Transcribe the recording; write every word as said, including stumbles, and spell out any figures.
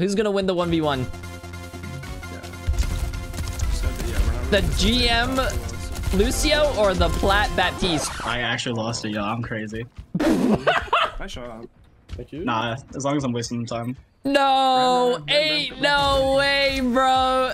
Who's gonna win the one v one? The G M Lucio or the Plat Baptiste? I actually lost it, yo. I'm crazy. I shot up. Thank you. Nah, as long as I'm wasting time. No, ain't no way, bro.